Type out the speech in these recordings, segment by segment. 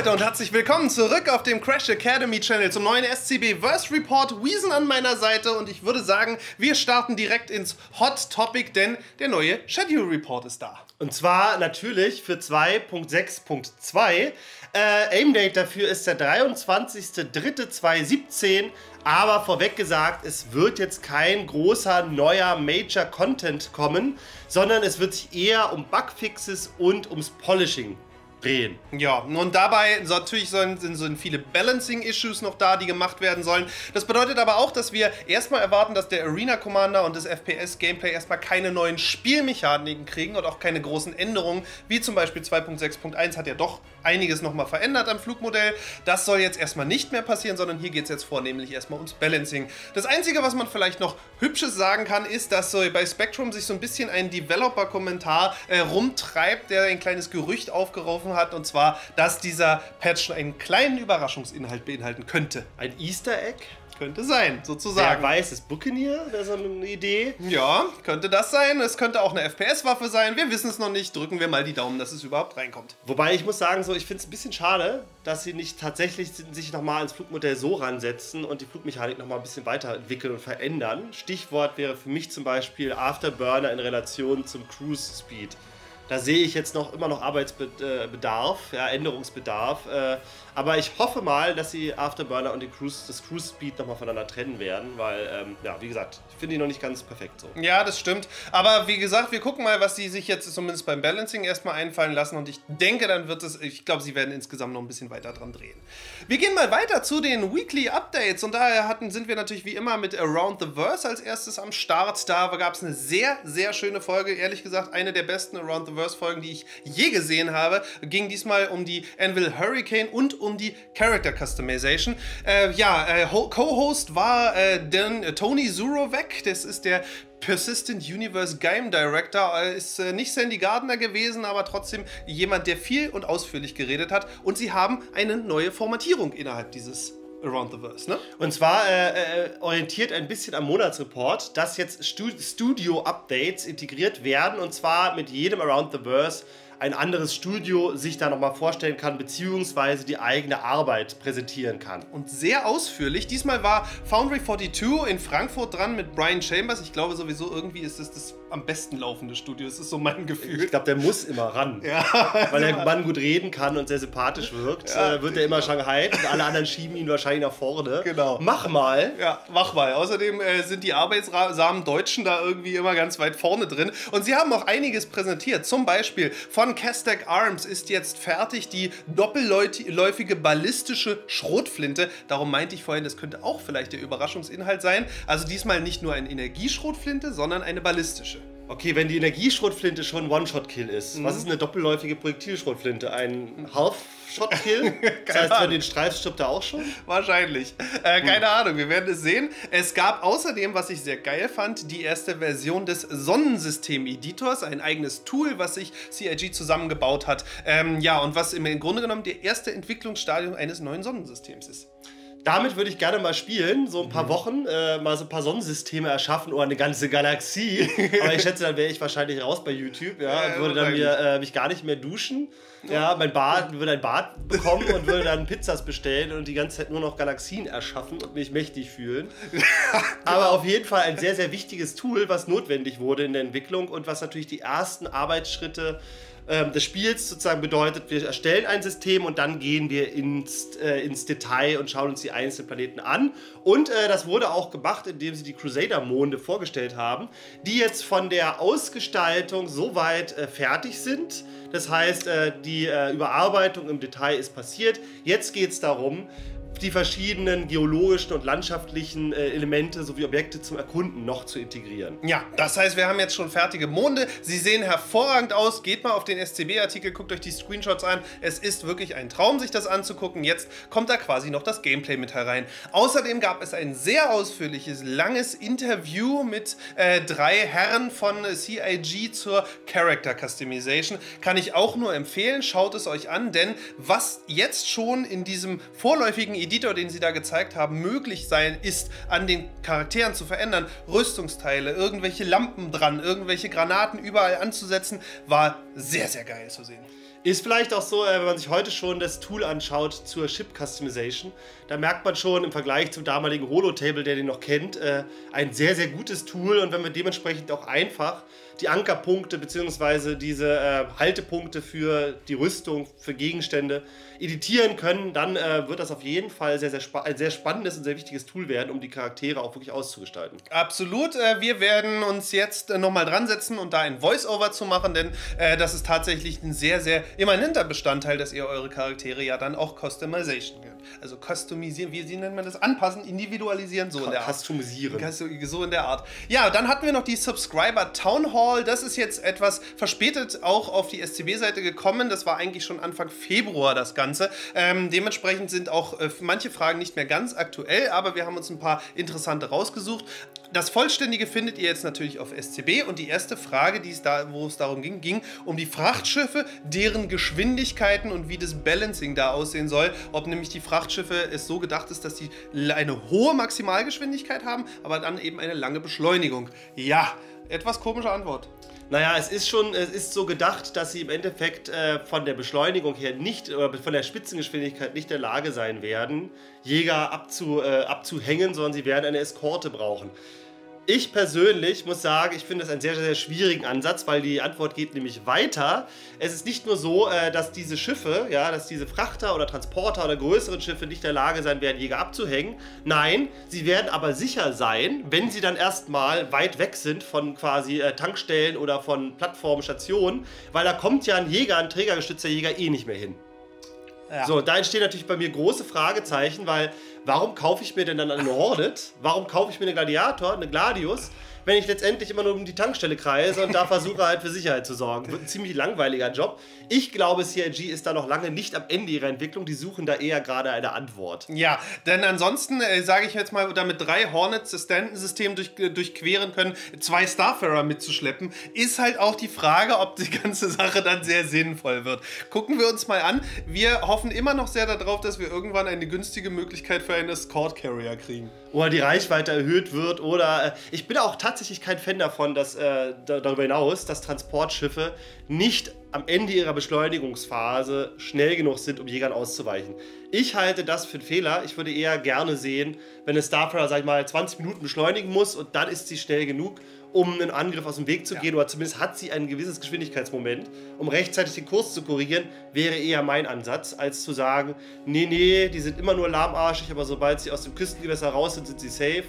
Leute und herzlich willkommen zurück auf dem Crash Academy Channel zum neuen SCB Verse Report. Weezen an meiner Seite und ich würde sagen, wir starten direkt ins Hot Topic, denn der neue Schedule Report ist da. Und zwar natürlich für 2.6.2. Aimdate dafür ist der 23.03.2017. Aber vorweg gesagt, es wird jetzt kein großer neuer Major Content kommen, sondern es wird sich eher um Bugfixes und ums Polishing drehen. Ja, und dabei natürlich sind viele Balancing-Issues noch da, die gemacht werden sollen. Das bedeutet aber auch, dass wir erstmal erwarten, dass der Arena Commander und das FPS-Gameplay erstmal keine neuen Spielmechaniken kriegen und auch keine großen Änderungen, wie zum Beispiel 2.6.1 hat ja doch einiges nochmal verändert am Flugmodell. Das soll jetzt erstmal nicht mehr passieren, sondern hier geht es jetzt vornehmlich erstmal ums Balancing. Das Einzige, was man vielleicht noch Hübsches sagen kann, ist, dass so bei Spectrum sich so ein bisschen ein Developer-Kommentar rumtreibt, der ein kleines Gerücht aufgeworfen hat, und zwar, dass dieser Patch einen kleinen Überraschungsinhalt beinhalten könnte. Ein Easter Egg? Könnte sein, sozusagen. Wer weiß, ist Buccaneer? Wäre so eine Idee? Ja, könnte das sein. Es könnte auch eine FPS-Waffe sein. Wir wissen es noch nicht. Drücken wir mal die Daumen, dass es überhaupt reinkommt. Wobei, ich muss sagen, so, ich finde es ein bisschen schade, dass sie nicht tatsächlich sich nochmal ins Flugmodell so ransetzen und die Flugmechanik nochmal ein bisschen weiterentwickeln und verändern. Stichwort wäre für mich zum Beispiel Afterburner in Relation zum Cruise Speed. Da sehe ich jetzt noch immer noch Arbeitsbedarf, ja, Änderungsbedarf. Aber ich hoffe mal, dass sie Afterburner und das Cruise Speed nochmal voneinander trennen werden, weil, ja, wie gesagt, ich finde die noch nicht ganz perfekt so. Ja, das stimmt. Aber wie gesagt, wir gucken mal, was sie sich jetzt zumindest beim Balancing erstmal einfallen lassen. Und ich denke, dann wird es, ich glaube, sie werden insgesamt noch ein bisschen weiter dran drehen. Wir gehen mal weiter zu den Weekly Updates. Und daher sind wir natürlich wie immer mit Around the Verse als erstes am Start. Da gab es eine sehr, sehr schöne Folge. Ehrlich gesagt, eine der besten Around the Verse Folgen, die ich je gesehen habe. Ging diesmal um die Anvil Hurricane und um die Character Customization. Co-Host war Tony Zurovec, das ist der Persistent Universe Game Director, ist nicht Sandy Gardner gewesen, aber trotzdem jemand, der viel und ausführlich geredet hat, und sie haben eine neue Formatierung innerhalb dieses Around the Verse, ne? Und zwar orientiert ein bisschen am Monatsreport, dass jetzt Studio-Updates integriert werden, und zwar mit jedem Around the Verse ein anderes Studio sich da nochmal vorstellen kann, beziehungsweise die eigene Arbeit präsentieren kann. Und sehr ausführlich. Diesmal war Foundry 42 in Frankfurt dran mit Brian Chambers. Ich glaube sowieso, irgendwie ist es das am besten laufende Studio. Das ist so mein Gefühl. Ich glaube, der muss immer ran. Ja, weil der Mann gut reden kann und sehr sympathisch wirkt. Ja, wird er immer Shanghai und alle anderen schieben ihn wahrscheinlich nach vorne. Genau. Mach mal. Ja, mach mal. Außerdem sind die arbeitsamen Deutschen da irgendwie immer ganz weit vorne drin. Und sie haben auch einiges präsentiert. Zum Beispiel von Castec Arms ist jetzt fertig die doppelläufige ballistische Schrotflinte. Darum meinte ich vorhin, das könnte auch vielleicht der Überraschungsinhalt sein. Also diesmal nicht nur eine Energieschrotflinte, sondern eine ballistische. Okay, wenn die Energieschrotflinte schon One-Shot-Kill ist, was ist eine doppelläufige Projektilschrotflinte? Ein Half-Shot-Kill? Das heißt, wenn den streifst, stirbt er auch schon? Wahrscheinlich. Keine Ahnung, wir werden es sehen. Es gab außerdem, was ich sehr geil fand, die erste Version des Sonnensystem-Editors, ein eigenes Tool, was sich CIG zusammengebaut hat. Ja, und was im Grunde genommen der erste Entwicklungsstadium eines neuen Sonnensystems ist. Damit würde ich gerne mal spielen, so ein paar Wochen, mal so ein paar Sonnensysteme erschaffen oder eine ganze Galaxie. Aber ich schätze, dann wäre ich wahrscheinlich raus bei YouTube, ja, und würde dann mich gar nicht mehr duschen. Ja, mein Bart würde ein Bad bekommen und würde dann Pizzas bestellen und die ganze Zeit nur noch Galaxien erschaffen und mich mächtig fühlen. Aber auf jeden Fall ein sehr, sehr wichtiges Tool, was notwendig wurde in der Entwicklung und was natürlich die ersten Arbeitsschritte des Spiels sozusagen bedeutet, wir erstellen ein System und dann gehen wir ins Detail und schauen uns die einzelnen Planeten an. Und das wurde auch gemacht, indem sie die Crusader-Monde vorgestellt haben, die jetzt von der Ausgestaltung soweit fertig sind. Das heißt, die Überarbeitung im Detail ist passiert. Jetzt geht es darum, die verschiedenen geologischen und landschaftlichen Elemente sowie Objekte zum Erkunden noch zu integrieren. Ja, das heißt, wir haben jetzt schon fertige Monde. Sie sehen hervorragend aus. Geht mal auf den SCB-Artikel, guckt euch die Screenshots an. Es ist wirklich ein Traum, sich das anzugucken. Jetzt kommt da quasi noch das Gameplay mit herein. Außerdem gab es ein sehr ausführliches, langes Interview mit drei Herren von CIG zur Character Customization. Kann ich auch nur empfehlen. Schaut es euch an, denn was jetzt schon in diesem vorläufigen Editor, den sie da gezeigt haben, möglich sein ist, an den Charakteren zu verändern, Rüstungsteile, irgendwelche Lampen dran, irgendwelche Granaten überall anzusetzen, war sehr, sehr geil zu sehen. Ist vielleicht auch so, wenn man sich heute schon das Tool anschaut zur Ship Customization, da merkt man schon im Vergleich zum damaligen Holo-Table, der den noch kennt, ein sehr, sehr gutes Tool. Und wenn wir dementsprechend auch einfach die Ankerpunkte bzw. diese Haltepunkte für die Rüstung, für Gegenstände editieren können, dann wird das auf jeden Fall ein sehr spannendes und sehr wichtiges Tool werden, um die Charaktere auch wirklich auszugestalten. Absolut. Wir werden uns jetzt nochmal dran setzen und da ein Voice-Over zu machen, denn das ist tatsächlich ein sehr, sehr immanenter Bestandteil, dass ihr eure Charaktere ja dann auch customization könnt. Also customisieren, wie nennt man das? Anpassen, individualisieren, so in der Art. Customisieren. So in der Art. Ja, dann hatten wir noch die Subscriber Town Hall. Das ist jetzt etwas verspätet auch auf die SCB-Seite gekommen. Das war eigentlich schon Anfang Februar das Ganze. Dementsprechend sind auch manche Fragen nicht mehr ganz aktuell, aber wir haben uns ein paar interessante rausgesucht. Das Vollständige findet ihr jetzt natürlich auf SCB und die erste Frage, wo es darum ging, um die Frachtschiffe, deren Geschwindigkeiten und wie das Balancing da aussehen soll. Ob nämlich die Frachtschiffe es so gedacht ist, dass sie eine hohe Maximalgeschwindigkeit haben, aber dann eben eine lange Beschleunigung. Ja, etwas komische Antwort. Naja, es ist so gedacht, dass sie im Endeffekt von der Beschleunigung her nicht, oder von der Spitzengeschwindigkeit nicht in der Lage sein werden, Jäger abzuhängen, sondern sie werden eine Eskorte brauchen. Ich persönlich muss sagen, ich finde das einen sehr, sehr schwierigen Ansatz, weil die Antwort geht nämlich weiter. Es ist nicht nur so, dass diese Schiffe, ja, dass diese Frachter oder Transporter oder größeren Schiffe nicht in der Lage sein werden, Jäger abzuhängen. Nein, sie werden aber sicher sein, wenn sie dann erstmal weit weg sind von quasi Tankstellen oder von Plattformen, Stationen, weil da kommt ja ein Jäger, ein trägergestützter Jäger eh nicht mehr hin. Ja. So, da entstehen natürlich bei mir große Fragezeichen, weil warum kaufe ich mir denn dann eine Hornet? Warum kaufe ich mir einen Gladiator, eine Gladius, wenn ich letztendlich immer nur um die Tankstelle kreise und da versuche halt für Sicherheit zu sorgen? Wird ein ziemlich langweiliger Job. Ich glaube, CIG ist da noch lange nicht am Ende ihrer Entwicklung. Die suchen da eher gerade eine Antwort. Ja, denn ansonsten sage ich jetzt mal, damit 3 Hornets das Standensystem durchqueren können, 2 Starfarer mitzuschleppen, ist halt auch die Frage, ob die ganze Sache dann sehr sinnvoll wird. Gucken wir uns mal an. Wir hoffen immer noch sehr darauf, dass wir irgendwann eine günstige Möglichkeit für einen Escort Carrier kriegen. Oder die Reichweite erhöht wird oder... ich bin auch tatsächlich kein Fan davon, dass darüber hinaus, dass Transportschiffe nicht am Ende ihrer Beschleunigungsphase schnell genug sind, um Jägern auszuweichen. Ich halte das für einen Fehler. Ich würde eher gerne sehen, wenn eine Starfarer, sag ich mal, 20 Minuten beschleunigen muss und dann ist sie schnell genug, um einen Angriff aus dem Weg zu gehen, oder zumindest hat sie ein gewisses Geschwindigkeitsmoment. Um rechtzeitig den Kurs zu korrigieren, wäre eher mein Ansatz, als zu sagen, nee, nee, die sind immer nur lahmarschig, aber sobald sie aus dem Küstengewässer raus sind, sind sie safe.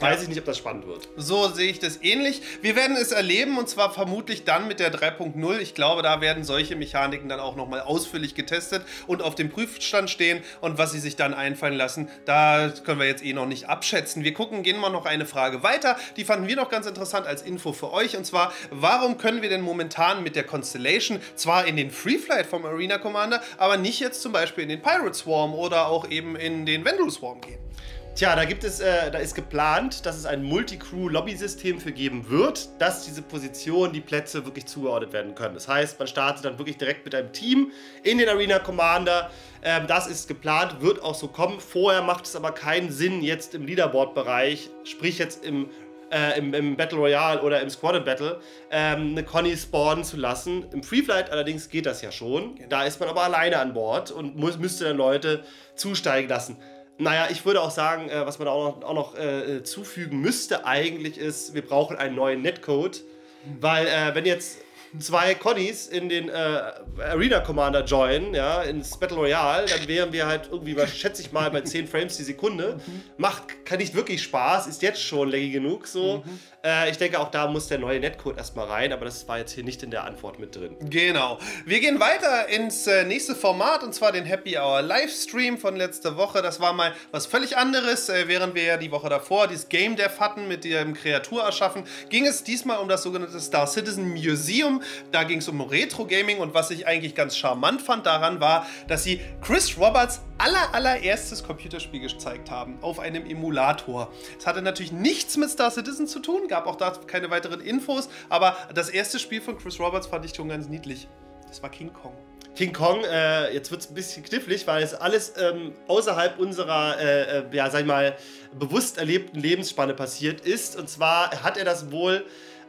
Weiß ich nicht, ob das spannend wird. So sehe ich das ähnlich. Wir werden es erleben und zwar vermutlich dann mit der 3.0. Ich glaube, da werden solche Mechaniken dann auch nochmal ausführlich getestet und auf dem Prüfstand stehen, und was sie sich dann einfallen lassen, da können wir jetzt eh noch nicht abschätzen. Wir gucken, gehen mal noch eine Frage weiter. Die fanden wir noch ganz interessant als Info für euch, und zwar, warum können wir denn momentan mit der Constellation zwar in den Free Flight vom Arena Commander, aber nicht jetzt zum Beispiel in den Pirate Swarm oder auch eben in den Vendor Swarm gehen? Tja, da ist geplant, dass es ein Multi-Crew-Lobby-System für geben wird, dass diese Positionen, die Plätze wirklich zugeordnet werden können. Das heißt, man startet dann wirklich direkt mit einem Team in den Arena Commander. Das ist geplant, wird auch so kommen. Vorher macht es aber keinen Sinn, jetzt im Leaderboard-Bereich, sprich jetzt im Battle Royale oder im Squad-in-Battle, eine Conny spawnen zu lassen. Im Free Flight allerdings geht das ja schon. Genau. Da ist man aber alleine an Bord und müsste dann Leute zusteigen lassen. Naja, ich würde auch sagen, was man auch noch zufügen müsste eigentlich ist, wir brauchen einen neuen Netcode, weil wenn jetzt 2 Connies in den Arena Commander joinen, ja, ins Battle Royale, dann wären wir halt irgendwie, schätze ich mal, bei 10 Frames die Sekunde. Kann nicht wirklich Spaß, ist jetzt schon laggy genug so. Ich denke, auch da muss der neue Netcode erstmal rein, aber das war jetzt hier nicht in der Antwort mit drin. Genau. Wir gehen weiter ins nächste Format, und zwar den Happy Hour Livestream von letzter Woche. Das war mal was völlig anderes, während wir ja die Woche davor dieses Game Dev hatten mit dem Kreatur erschaffen, ging es diesmal um das sogenannte Star Citizen Museum. Da ging es um Retro-Gaming, und was ich eigentlich ganz charmant fand daran war, dass sie Chris Roberts allererstes Computerspiel gezeigt haben auf einem Emulator. Es hatte natürlich nichts mit Star Citizen zu tun, gab auch da keine weiteren Infos, aber das erste Spiel von Chris Roberts fand ich schon ganz niedlich. Das war King Kong. King Kong, jetzt wird es ein bisschen knifflig, weil es alles außerhalb unserer, ja, sag ich mal, bewusst erlebten Lebensspanne passiert ist. Und zwar hat er das wohl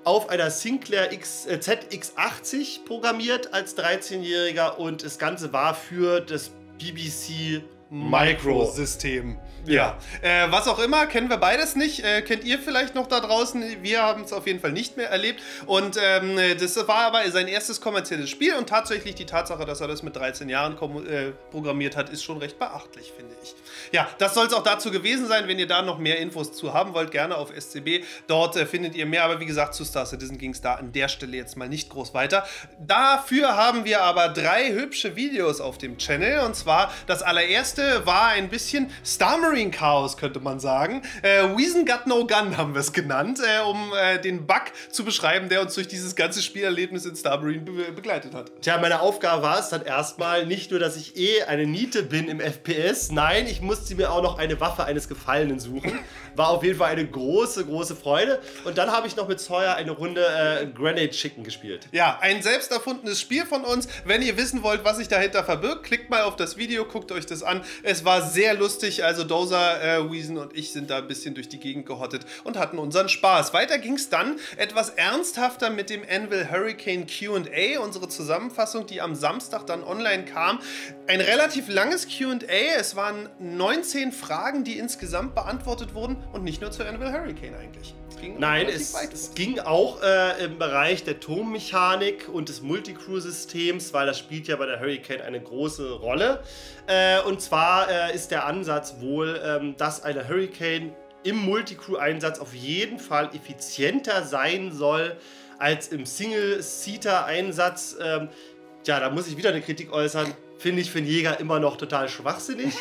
auf einer Sinclair ZX80 programmiert als 13-Jähriger und das Ganze war für das BBC Microsystem. Ja. Was auch immer, kennen wir beides nicht. Kennt ihr vielleicht noch da draußen? Wir haben es auf jeden Fall nicht mehr erlebt. Und das war aber sein erstes kommerzielles Spiel und tatsächlich die Tatsache, dass er das mit 13 Jahren programmiert hat, ist schon recht beachtlich, finde ich. Ja, das soll es auch dazu gewesen sein. Wenn ihr da noch mehr Infos zu haben wollt, gerne auf SCB. Dort findet ihr mehr. Aber wie gesagt, zu Star Citizen ging es da an der Stelle jetzt mal nicht groß weiter. Dafür haben wir aber drei hübsche Videos auf dem Channel. Und zwar das allererste war ein bisschen Star Marine Chaos, könnte man sagen. Weezen Got No Gun haben wir es genannt, um den Bug zu beschreiben, der uns durch dieses ganze Spielerlebnis in Star Marine begleitet hat. Tja, meine Aufgabe war es dann erstmal nicht nur, dass ich eine Niete bin im FPS, nein, ich musste mir auch noch eine Waffe eines Gefallenen suchen. War auf jeden Fall eine große, große Freude. Und dann habe ich noch mit Sawyer eine Runde Grenade Chicken gespielt. Ja, ein selbst erfundenes Spiel von uns. Wenn ihr wissen wollt, was sich dahinter verbirgt, klickt mal auf das Video, guckt euch das an. Es war sehr lustig, also Dozer, Weezen und ich sind da ein bisschen durch die Gegend gehottet und hatten unseren Spaß. Weiter ging es dann etwas ernsthafter mit dem Anvil Hurricane Q&A, unsere Zusammenfassung, die am Samstag dann online kam. Ein relativ langes Q&A, es waren 19 Fragen, die insgesamt beantwortet wurden und nicht nur zu Anvil Hurricane eigentlich. Nein, es ging auch im Bereich der Turmmechanik und des Multi-Crew-Systems, weil das spielt ja bei der Hurricane eine große Rolle. Und zwar ist der Ansatz wohl, dass eine Hurricane im Multi-Crew-Einsatz auf jeden Fall effizienter sein soll als im Single-Seater-Einsatz. Ja, da muss ich wieder eine Kritik äußern. Finde ich für einen Jäger immer noch total schwachsinnig,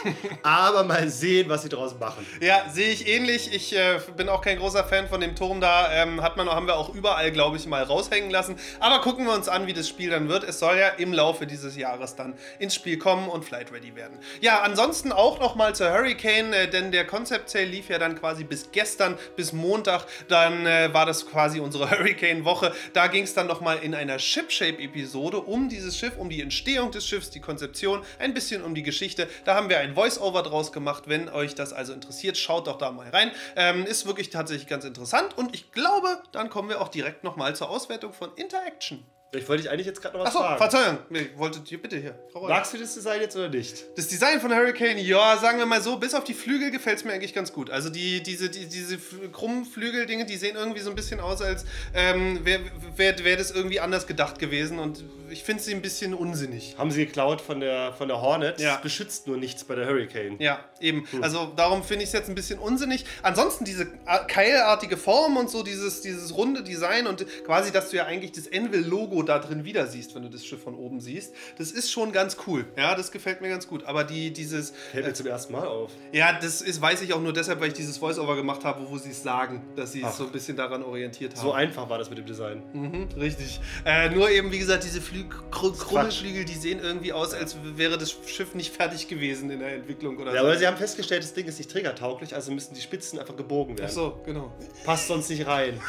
aber mal sehen, was sie draus machen. Ja, sehe ich ähnlich. Ich bin auch kein großer Fan von dem Turm da. Haben wir auch überall, glaube ich, mal raushängen lassen. Aber gucken wir uns an, wie das Spiel dann wird. Es soll ja im Laufe dieses Jahres dann ins Spiel kommen und Flight Ready werden. Ja, ansonsten auch nochmal zur Hurricane, denn der Concept Sale lief ja dann quasi bis gestern, bis Montag. Dann war das quasi unsere Hurricane-Woche. Da ging es dann nochmal in einer Ship-Shape-Episode um dieses Schiff, um die Entstehung des Schiffs, die Konzeption, ein bisschen um die Geschichte. Da haben wir ein Voice-Over draus gemacht. Wenn euch das also interessiert, schaut doch da mal rein. Ist wirklich tatsächlich ganz interessant und ich glaube, dann kommen wir auch direkt nochmal zur Auswertung von InterAction. Ich wollte dich eigentlich jetzt gerade noch was fragen. Achso, Verzeihung. Wolltet ihr bitte hier. Magst du das Design jetzt oder nicht? Das Design von Hurricane, ja, sagen wir mal so, bis auf die Flügel gefällt es mir eigentlich ganz gut. Also diese krummen Flügel-Dinge, die sehen irgendwie so ein bisschen aus, als wäre das irgendwie anders gedacht gewesen und ich finde sie ein bisschen unsinnig. Haben sie geklaut von der Hornet. Ja. Das beschützt nur nichts bei der Hurricane. Ja, eben. Hm. Also darum finde ich es jetzt ein bisschen unsinnig. Ansonsten diese keilartige Form und so, dieses runde Design und quasi, dass du ja eigentlich das Anvil-Logo da drin wieder siehst, wenn du das Schiff von oben siehst. Das ist schon ganz cool. Ja, das gefällt mir ganz gut. Aber dieses... Fällt mir zum ersten Mal auf. Ja, das ist, weiß ich auch nur deshalb, weil ich dieses Voice-Over gemacht habe, wo sie es sagen, dass sie es so ein bisschen daran orientiert haben. So einfach war das mit dem Design. Mhm, richtig. Nur eben, wie gesagt, diese Krummelflügel, die sehen irgendwie aus, als wäre das Schiff nicht fertig gewesen in der Entwicklung oder so. Ja, aber sie haben festgestellt, das Ding ist nicht trägertauglich, also müssen die Spitzen einfach gebogen werden. Ach so, genau. Passt sonst nicht rein.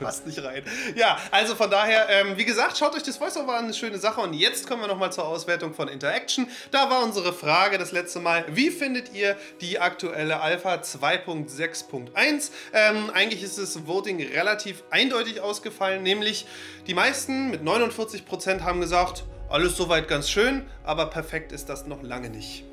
Passt nicht rein. Ja, also von daher, wie gesagt, schaut euch das Voice-Over an, eine schöne Sache. Und jetzt kommen wir nochmal zur Auswertung von InterAction. Da war unsere Frage das letzte Mal, wie findet ihr die aktuelle Alpha 2.6.1? Eigentlich ist das Voting relativ eindeutig ausgefallen, nämlich die meisten mit 49% haben gesagt, alles soweit ganz schön, aber perfekt ist das noch lange nicht.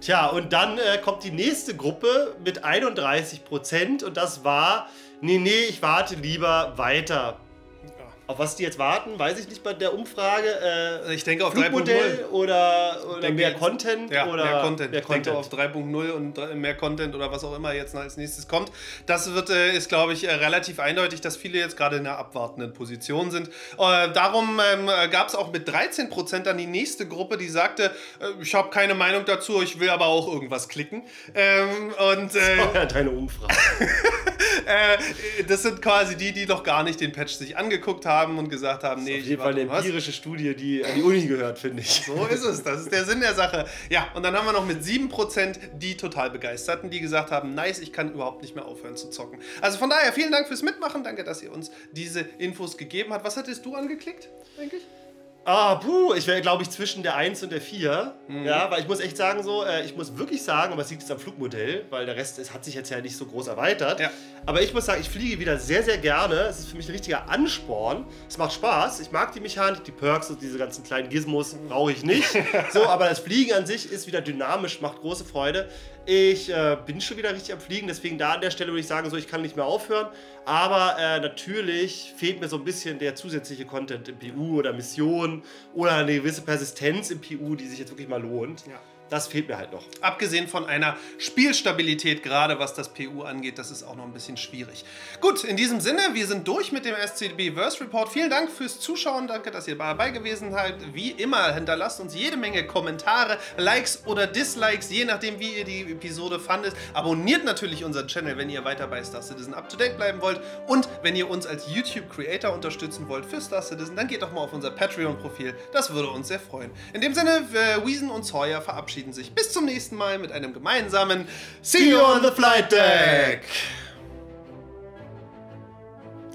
Tja, und dann kommt die nächste Gruppe mit 31% und das war... Nee, ich warte lieber weiter. Ja. Auf was die jetzt warten, weiß ich nicht bei der Umfrage. Ich denke auf 3.0 oder mehr Content. Ja, oder mehr Content. Mehr Content. Ich denke auf 3.0 und mehr Content oder was auch immer jetzt als nächstes kommt. Das ist, glaube ich, relativ eindeutig, dass viele jetzt gerade in einer abwartenden Position sind. Darum gab es auch mit 13% dann die nächste Gruppe, die sagte, ich habe keine Meinung dazu, ich will aber auch irgendwas klicken. Das war ja deine Umfrage. Das sind quasi die noch gar nicht den Patch sich angeguckt haben und gesagt haben, nee, auf jeden Fall eine empirische Studie, die an die Uni gehört, finde ich. So ist es, das ist der Sinn der Sache. Ja, und dann haben wir noch mit 7% die total Begeisterten, die gesagt haben, nice, ich kann überhaupt nicht mehr aufhören zu zocken. Also von daher, vielen Dank fürs Mitmachen, danke, dass ihr uns diese Infos gegeben habt. Was hattest du angeklickt, denke ich? Ich wäre, glaube ich, zwischen der 1 und der 4. Mhm. Ja, weil ich muss echt sagen, ich muss wirklich sagen, aber es liegt jetzt am Flugmodell, weil der Rest hat sich jetzt ja nicht so groß erweitert. Ja. Aber ich muss sagen, ich fliege wieder sehr, sehr gerne. Es ist für mich ein richtiger Ansporn. Es macht Spaß. Ich mag die Mechanik, die Perks und diese ganzen kleinen Gizmos brauche ich nicht. So, aber das Fliegen an sich ist wieder dynamisch, macht große Freude. Ich bin schon wieder richtig am Fliegen, deswegen da an der Stelle würde ich sagen, so, ich kann nicht mehr aufhören. Aber natürlich fehlt mir so ein bisschen der zusätzliche Content im PU oder Missionen oder eine gewisse Persistenz im PU, die sich jetzt wirklich mal lohnt. Ja. Das fehlt mir halt noch. Abgesehen von einer Spielstabilität, gerade was das PU angeht, das ist auch noch ein bisschen schwierig. Gut, in diesem Sinne, wir sind durch mit dem SCB Verse Report. Vielen Dank fürs Zuschauen, danke, dass ihr dabei gewesen seid. Wie immer, hinterlasst uns jede Menge Kommentare, Likes oder Dislikes, je nachdem, wie ihr die Episode fandet. Abonniert natürlich unseren Channel, wenn ihr weiter bei Star Citizen up-to-date bleiben wollt. Und wenn ihr uns als YouTube-Creator unterstützen wollt für Star Citizen, dann geht doch mal auf unser Patreon-Profil. Das würde uns sehr freuen. In dem Sinne, Weezen und Sawyer verabschieden sich bis zum nächsten Mal mit einem gemeinsamen See you on the Flight Deck!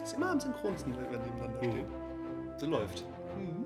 Ist immer am synchronsten, wenn wir nebeneinander stehen. So läuft. Mhm.